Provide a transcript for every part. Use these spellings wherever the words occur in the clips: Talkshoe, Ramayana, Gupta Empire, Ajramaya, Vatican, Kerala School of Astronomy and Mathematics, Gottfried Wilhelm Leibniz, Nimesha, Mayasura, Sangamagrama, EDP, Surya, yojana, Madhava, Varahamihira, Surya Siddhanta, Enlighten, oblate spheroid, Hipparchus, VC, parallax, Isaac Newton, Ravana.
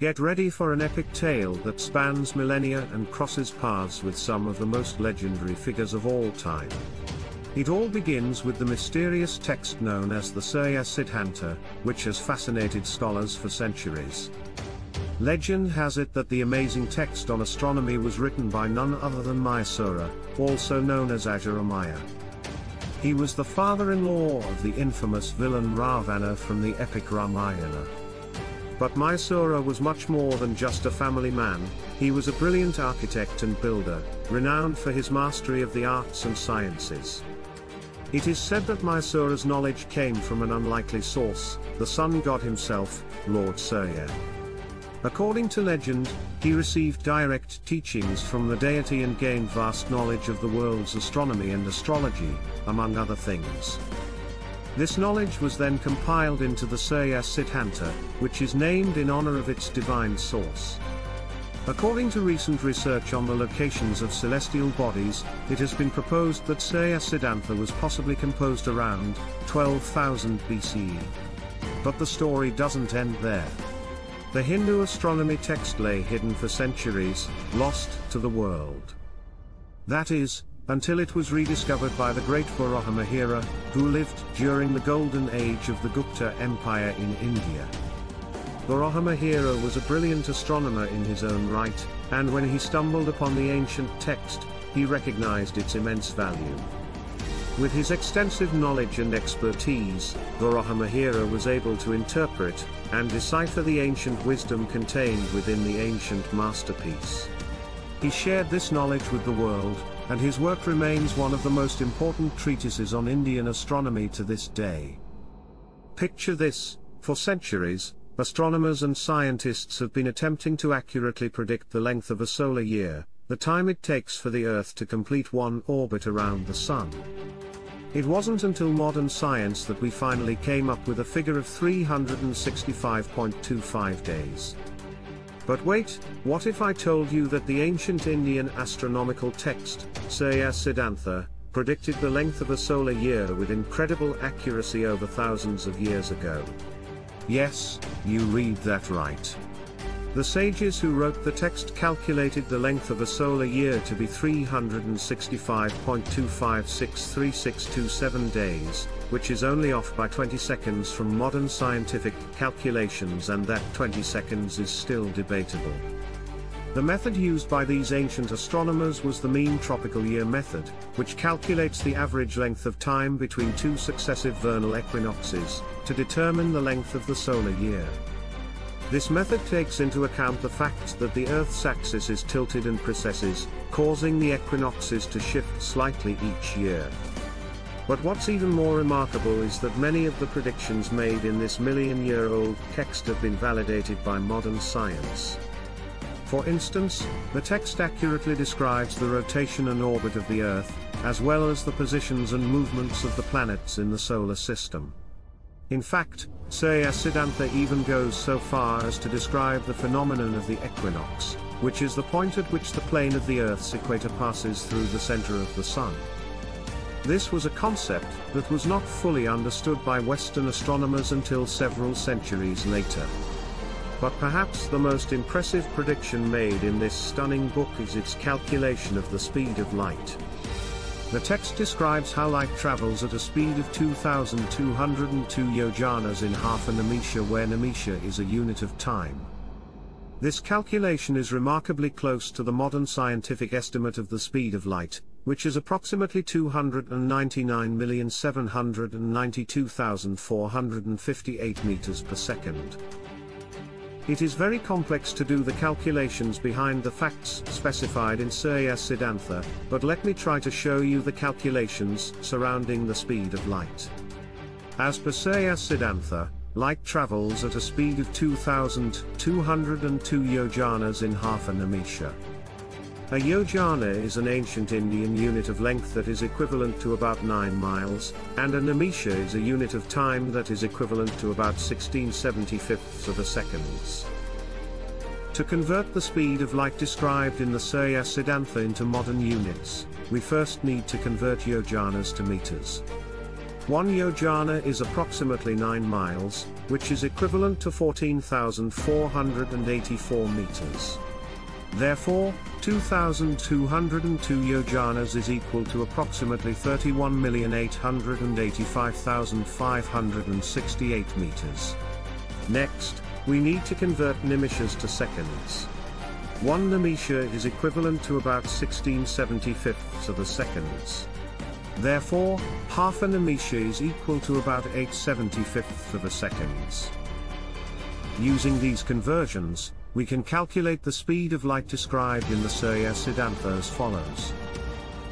Get ready for an epic tale that spans millennia and crosses paths with some of the most legendary figures of all time. It all begins with the mysterious text known as the Surya Siddhanta, which has fascinated scholars for centuries. Legend has it that the amazing text on astronomy was written by none other than Mayasura, also known as Ajramaya. He was the father-in-law of the infamous villain Ravana from the epic Ramayana. But Mayasura was much more than just a family man. He was a brilliant architect and builder, renowned for his mastery of the arts and sciences. It is said that Mayasura's knowledge came from an unlikely source, the sun god himself, Lord Surya. According to legend, he received direct teachings from the deity and gained vast knowledge of the world's astronomy and astrology, among other things. This knowledge was then compiled into the Surya Siddhanta, which is named in honor of its divine source. According to recent research on the locations of celestial bodies, it has been proposed that Surya Siddhanta was possibly composed around 12,000 BCE. But the story doesn't end there. The Hindu astronomy text lay hidden for centuries, lost to the world. That is, until it was rediscovered by the great Varahamihira, who lived during the golden age of the Gupta Empire in India. Varahamihira was a brilliant astronomer in his own right, and when he stumbled upon the ancient text, he recognized its immense value. With his extensive knowledge and expertise, Varahamihira was able to interpret and decipher the ancient wisdom contained within the ancient masterpiece. He shared this knowledge with the world, and his work remains one of the most important treatises on Indian astronomy to this day. Picture this: for centuries, astronomers and scientists have been attempting to accurately predict the length of a solar year, the time it takes for the Earth to complete one orbit around the Sun. It wasn't until modern science that we finally came up with a figure of 365.25 days. But wait, what if I told you that the ancient Indian astronomical text, Surya Siddhanta, predicted the length of a solar year with incredible accuracy over thousands of years ago? Yes, you read that right. The sages who wrote the text calculated the length of a solar year to be 365.25636627 days, which is only off by 20 seconds from modern scientific calculations, and that 20 seconds is still debatable. The method used by these ancient astronomers was the mean tropical year method, which calculates the average length of time between two successive vernal equinoxes, to determine the length of the solar year. This method takes into account the fact that the Earth's axis is tilted and precesses, causing the equinoxes to shift slightly each year. But what's even more remarkable is that many of the predictions made in this million-year-old text have been validated by modern science. For instance, the text accurately describes the rotation and orbit of the Earth, as well as the positions and movements of the planets in the solar system. In fact, Surya Siddhanta even goes so far as to describe the phenomenon of the equinox, which is the point at which the plane of the Earth's equator passes through the center of the Sun. This was a concept that was not fully understood by Western astronomers until several centuries later. But perhaps the most impressive prediction made in this stunning book is its calculation of the speed of light. The text describes how light travels at a speed of 2,202 yojanas in half a Nimesha, where Nimesha is a unit of time. This calculation is remarkably close to the modern scientific estimate of the speed of light, which is approximately 299,792,458 meters per second. It is very complex to do the calculations behind the facts specified in Surya Siddhanta, but let me try to show you the calculations surrounding the speed of light. As per Surya Siddhanta, light travels at a speed of 2,202 yojanas in half a Nimesha. A yojana is an ancient Indian unit of length that is equivalent to about 9 miles, and a Nimesha is a unit of time that is equivalent to about 16/75 of a second. To convert the speed of light described in the Surya Siddhanta into modern units, we first need to convert yojanas to meters. 1 yojana is approximately 9 miles, which is equivalent to 14,484 meters. Therefore, 2,202 yojanas is equal to approximately 31,885,568 meters. Next, we need to convert nimeshas to seconds. 1 nimesha is equivalent to about 16/75ths of the seconds. Therefore, half a nimesha is equal to about 8/75ths of a seconds. Using these conversions, we can calculate the speed of light described in the Surya Siddhanta as follows.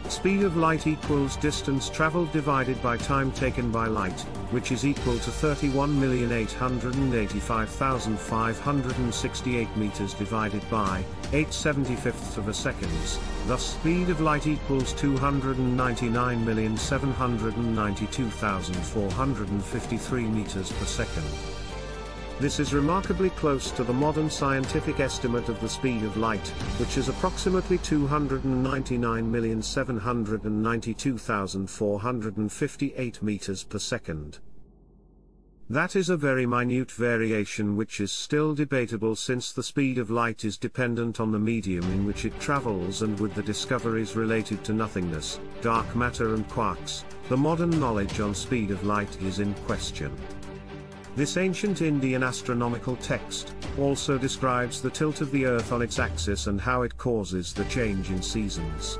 Speed of light equals distance traveled divided by time taken by light, which is equal to 31,885,568 meters divided by 8/75ths of a seconds. Thus speed of light equals 299,792,453 meters per second. This is remarkably close to the modern scientific estimate of the speed of light, which is approximately 299,792,458 meters per second. That is a very minute variation which is still debatable, since the speed of light is dependent on the medium in which it travels, and with the discoveries related to nothingness, dark matter and quarks, the modern knowledge on speed of light is in question. This ancient Indian astronomical text also describes the tilt of the Earth on its axis and how it causes the change in seasons.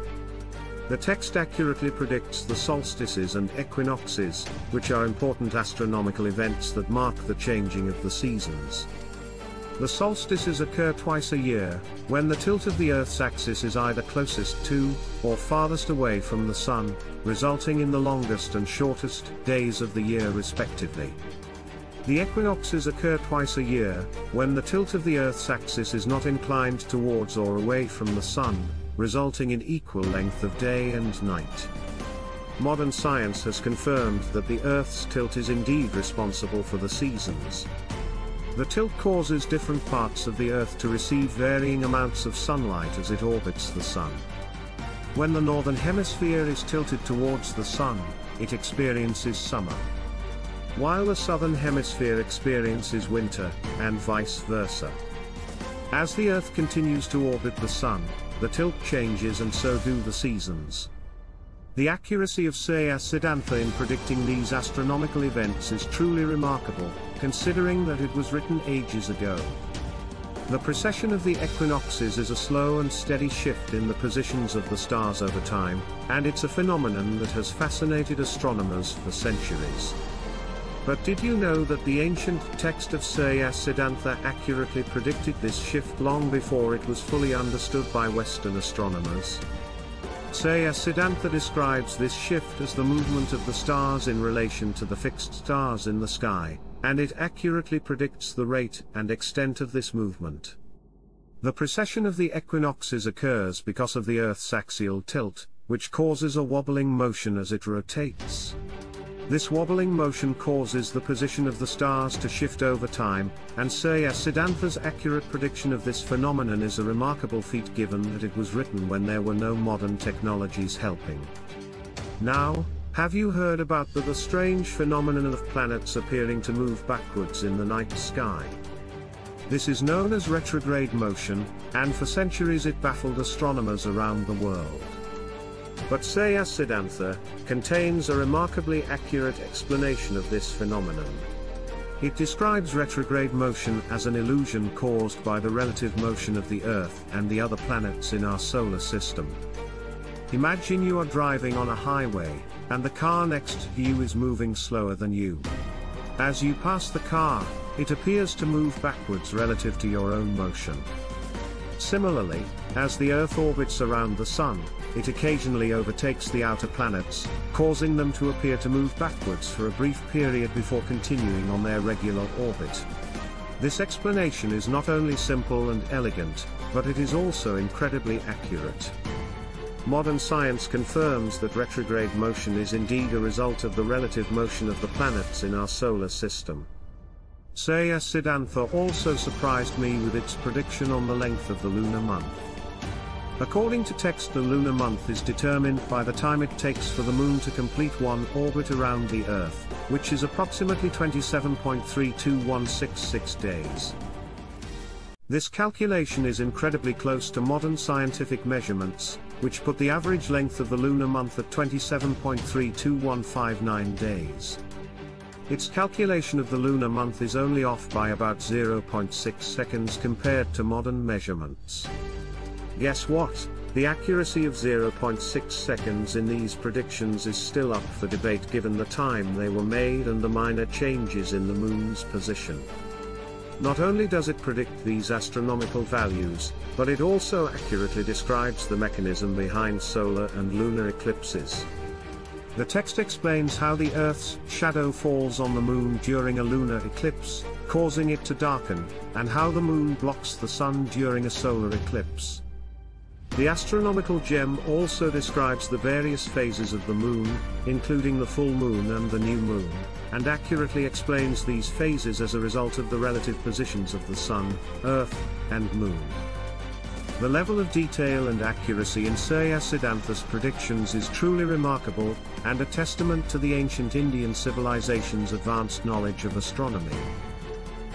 The text accurately predicts the solstices and equinoxes, which are important astronomical events that mark the changing of the seasons. The solstices occur twice a year, when the tilt of the Earth's axis is either closest to, or farthest away from the Sun, resulting in the longest and shortest days of the year respectively. The equinoxes occur twice a year, when the tilt of the Earth's axis is not inclined towards or away from the Sun, resulting in equal length of day and night. Modern science has confirmed that the Earth's tilt is indeed responsible for the seasons. The tilt causes different parts of the Earth to receive varying amounts of sunlight as it orbits the Sun. When the northern hemisphere is tilted towards the Sun, it experiences summer, while the southern hemisphere experiences winter, and vice versa. As the Earth continues to orbit the Sun, the tilt changes, and so do the seasons. The accuracy of Surya Siddhanta in predicting these astronomical events is truly remarkable, considering that it was written ages ago. The precession of the equinoxes is a slow and steady shift in the positions of the stars over time, and it's a phenomenon that has fascinated astronomers for centuries. But did you know that the ancient text of Surya Siddhanta accurately predicted this shift long before it was fully understood by Western astronomers? Surya Siddhanta describes this shift as the movement of the stars in relation to the fixed stars in the sky, and it accurately predicts the rate and extent of this movement. The precession of the equinoxes occurs because of the Earth's axial tilt, which causes a wobbling motion as it rotates. This wobbling motion causes the position of the stars to shift over time, and Surya Siddhanta's accurate prediction of this phenomenon is a remarkable feat, given that it was written when there were no modern technologies helping. Now, have you heard about the strange phenomenon of planets appearing to move backwards in the night sky? This is known as retrograde motion, and for centuries it baffled astronomers around the world. But Surya Siddhanta contains a remarkably accurate explanation of this phenomenon. It describes retrograde motion as an illusion caused by the relative motion of the Earth and the other planets in our solar system. Imagine you are driving on a highway, and the car next to you is moving slower than you. As you pass the car, it appears to move backwards relative to your own motion. Similarly, as the Earth orbits around the Sun, it occasionally overtakes the outer planets, causing them to appear to move backwards for a brief period before continuing on their regular orbit. This explanation is not only simple and elegant, but it is also incredibly accurate. Modern science confirms that retrograde motion is indeed a result of the relative motion of the planets in our solar system. Surya Siddhanta also surprised me with its prediction on the length of the lunar month. According to text, the lunar month is determined by the time it takes for the moon to complete one orbit around the Earth, which is approximately 27.32166 days. This calculation is incredibly close to modern scientific measurements, which put the average length of the lunar month at 27.32159 days. Its calculation of the lunar month is only off by about 0.6 seconds compared to modern measurements. Guess what? The accuracy of 0.6 seconds in these predictions is still up for debate given the time they were made and the minor changes in the moon's position. Not only does it predict these astronomical values, but it also accurately describes the mechanism behind solar and lunar eclipses. The text explains how the Earth's shadow falls on the moon during a lunar eclipse, causing it to darken, and how the moon blocks the sun during a solar eclipse. The astronomical gem also describes the various phases of the moon, including the full moon and the new moon, and accurately explains these phases as a result of the relative positions of the sun, Earth, and moon. The level of detail and accuracy in Surya Siddhanta's predictions is truly remarkable, and a testament to the ancient Indian civilization's advanced knowledge of astronomy.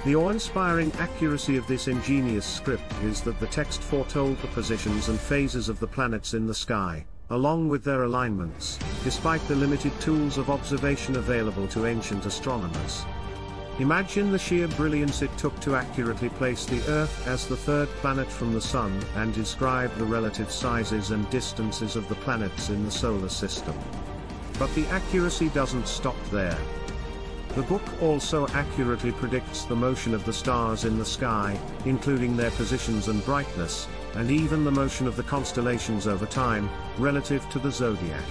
The awe-inspiring accuracy of this ingenious script is that the text foretold the positions and phases of the planets in the sky, along with their alignments, despite the limited tools of observation available to ancient astronomers. Imagine the sheer brilliance it took to accurately place the Earth as the third planet from the Sun and describe the relative sizes and distances of the planets in the solar system. But the accuracy doesn't stop there. The book also accurately predicts the motion of the stars in the sky, including their positions and brightness, and even the motion of the constellations over time, relative to the zodiac.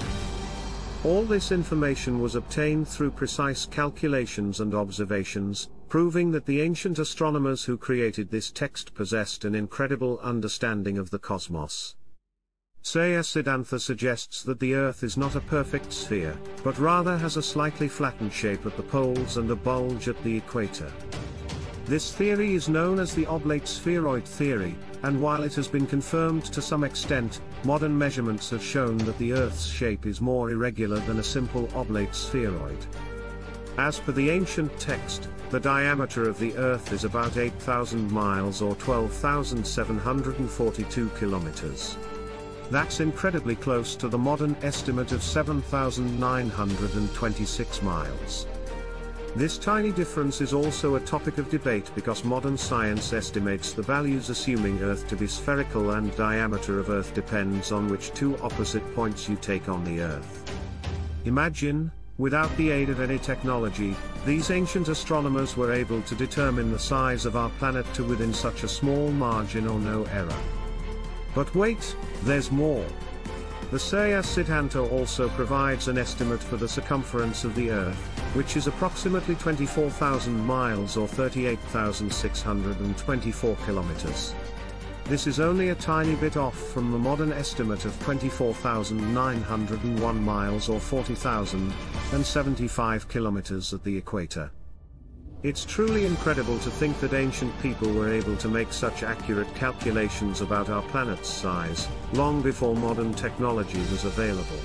All this information was obtained through precise calculations and observations, proving that the ancient astronomers who created this text possessed an incredible understanding of the cosmos. Surya Siddhanta suggests that the Earth is not a perfect sphere, but rather has a slightly flattened shape at the poles and a bulge at the equator. This theory is known as the oblate spheroid theory, and while it has been confirmed to some extent, modern measurements have shown that the Earth's shape is more irregular than a simple oblate spheroid. As per the ancient text, the diameter of the Earth is about 8,000 miles or 12,742 kilometers. That's incredibly close to the modern estimate of 7,926 miles. This tiny difference is also a topic of debate because modern science estimates the values assuming Earth to be spherical, and diameter of Earth depends on which two opposite points you take on the Earth. Imagine, without the aid of any technology, these ancient astronomers were able to determine the size of our planet to within such a small margin or no error. But wait, there's more. The Surya Siddhanta also provides an estimate for the circumference of the Earth, which is approximately 24,000 miles or 38,624 kilometers. This is only a tiny bit off from the modern estimate of 24,901 miles or 40,075 kilometers at the equator. It's truly incredible to think that ancient people were able to make such accurate calculations about our planet's size, long before modern technology was available.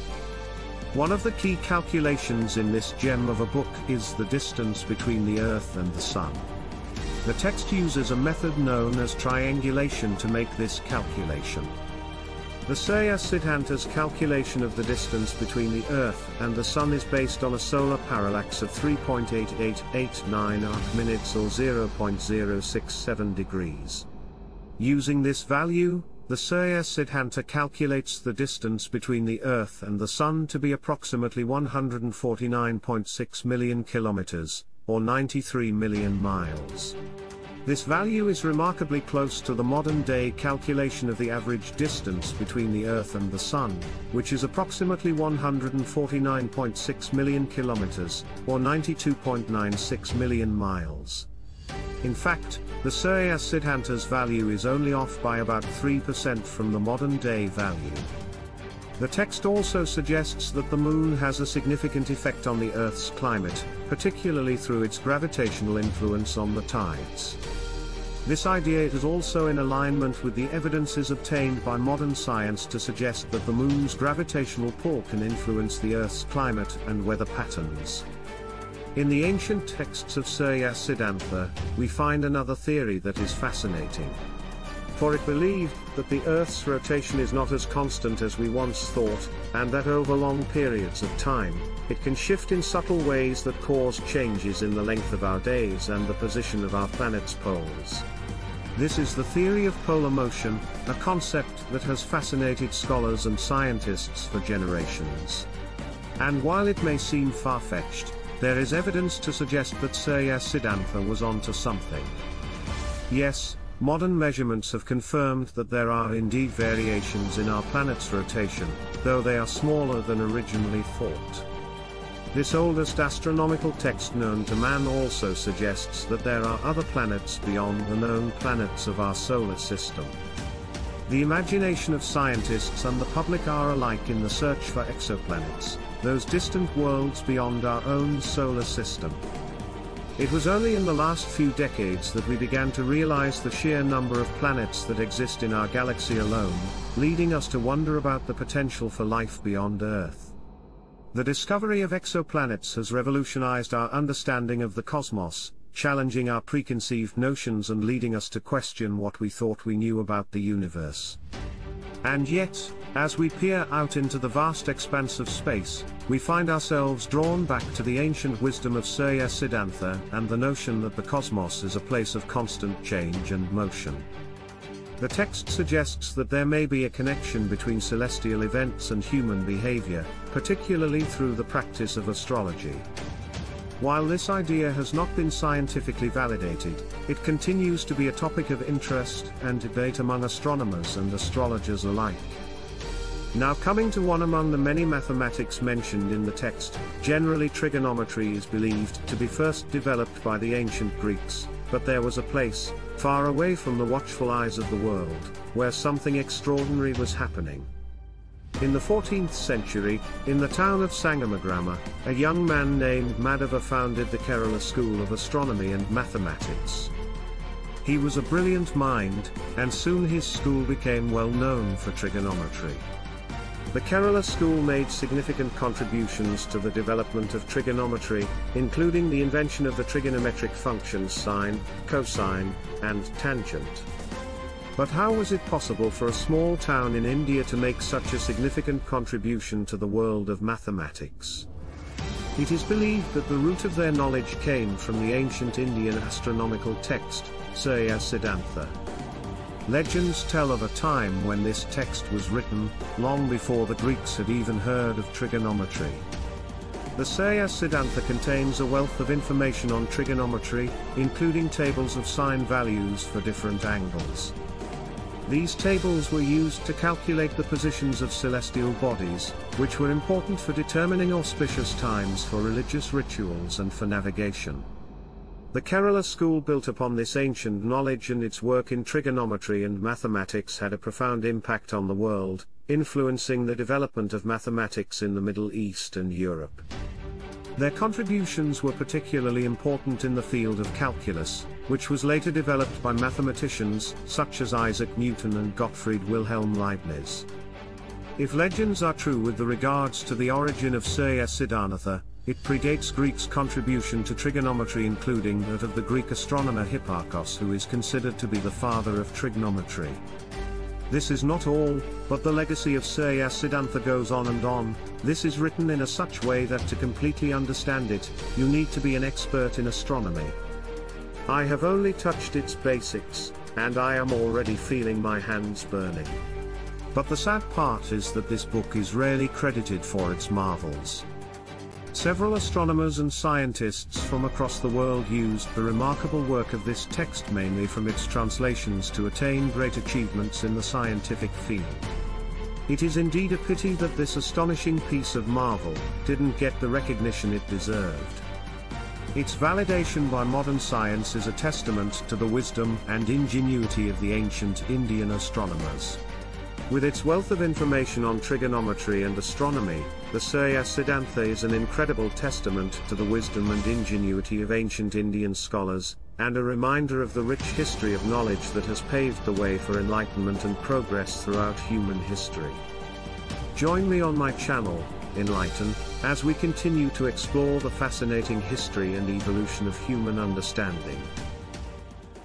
One of the key calculations in this gem of a book is the distance between the Earth and the Sun. The text uses a method known as triangulation to make this calculation. The Surya Siddhanta's calculation of the distance between the Earth and the Sun is based on a solar parallax of 3.8889 arc minutes or 0.067 degrees. Using this value, the Surya Siddhanta calculates the distance between the Earth and the Sun to be approximately 149.6 million kilometers, or 93 million miles. This value is remarkably close to the modern-day calculation of the average distance between the Earth and the Sun, which is approximately 149.6 million kilometers, or 92.96 million miles. In fact, the Surya Siddhanta's value is only off by about 3% from the modern-day value. The text also suggests that the moon has a significant effect on the Earth's climate, particularly through its gravitational influence on the tides. This idea is also in alignment with the evidences obtained by modern science to suggest that the Moon's gravitational pull can influence the Earth's climate and weather patterns. In the ancient texts of Surya Siddhanta, we find another theory that is fascinating. For it believed that the Earth's rotation is not as constant as we once thought, and that over long periods of time, it can shift in subtle ways that cause changes in the length of our days and the position of our planet's poles. This is the theory of polar motion, a concept that has fascinated scholars and scientists for generations. And while it may seem far-fetched, there is evidence to suggest that Surya Siddhanta was onto something. Yes, modern measurements have confirmed that there are indeed variations in our planet's rotation, though they are smaller than originally thought. This oldest astronomical text known to man also suggests that there are other planets beyond the known planets of our solar system. The imagination of scientists and the public are alike in the search for exoplanets, those distant worlds beyond our own solar system. It was only in the last few decades that we began to realize the sheer number of planets that exist in our galaxy alone, leading us to wonder about the potential for life beyond Earth. The discovery of exoplanets has revolutionized our understanding of the cosmos, challenging our preconceived notions and leading us to question what we thought we knew about the universe. And yet, as we peer out into the vast expanse of space, we find ourselves drawn back to the ancient wisdom of Surya Siddhanta and the notion that the cosmos is a place of constant change and motion. The text suggests that there may be a connection between celestial events and human behavior, particularly through the practice of astrology. While this idea has not been scientifically validated, it continues to be a topic of interest and debate among astronomers and astrologers alike. Now coming to one among the many mathematics mentioned in the text, generally trigonometry is believed to be first developed by the ancient Greeks, but there was a place, far away from the watchful eyes of the world, where something extraordinary was happening. In the 14th century, in the town of Sangamagrama, a young man named Madhava founded the Kerala School of Astronomy and Mathematics. He was a brilliant mind, and soon his school became well known for trigonometry. The Kerala school made significant contributions to the development of trigonometry, including the invention of the trigonometric functions sine, cosine, and tangent. But how was it possible for a small town in India to make such a significant contribution to the world of mathematics? It is believed that the root of their knowledge came from the ancient Indian astronomical text, Surya Siddhanta. Legends tell of a time when this text was written, long before the Greeks had even heard of trigonometry. The Surya Siddhanta contains a wealth of information on trigonometry, including tables of sine values for different angles. These tables were used to calculate the positions of celestial bodies, which were important for determining auspicious times for religious rituals and for navigation. The Kerala school built upon this ancient knowledge, and its work in trigonometry and mathematics had a profound impact on the world, influencing the development of mathematics in the Middle East and Europe. Their contributions were particularly important in the field of calculus, which was later developed by mathematicians such as Isaac Newton and Gottfried Wilhelm Leibniz. If legends are true with regards to the origin of Surya Siddhanta, it predates Greeks' contribution to trigonometry, including that of the Greek astronomer Hipparchus, who is considered to be the father of trigonometry. This is not all, but the legacy of Surya Siddhanta goes on and on. This is written in a such way that to completely understand it, you need to be an expert in astronomy. I have only touched its basics, and I am already feeling my hands burning. But the sad part is that this book is rarely credited for its marvels. Several astronomers and scientists from across the world used the remarkable work of this text, mainly from its translations, to attain great achievements in the scientific field. It is indeed a pity that this astonishing piece of marvel didn't get the recognition it deserved. Its validation by modern science is a testament to the wisdom and ingenuity of the ancient Indian astronomers. With its wealth of information on trigonometry and astronomy, the Surya Siddhanta is an incredible testament to the wisdom and ingenuity of ancient Indian scholars, and a reminder of the rich history of knowledge that has paved the way for enlightenment and progress throughout human history. Join me on my channel, Enlighten, as we continue to explore the fascinating history and evolution of human understanding.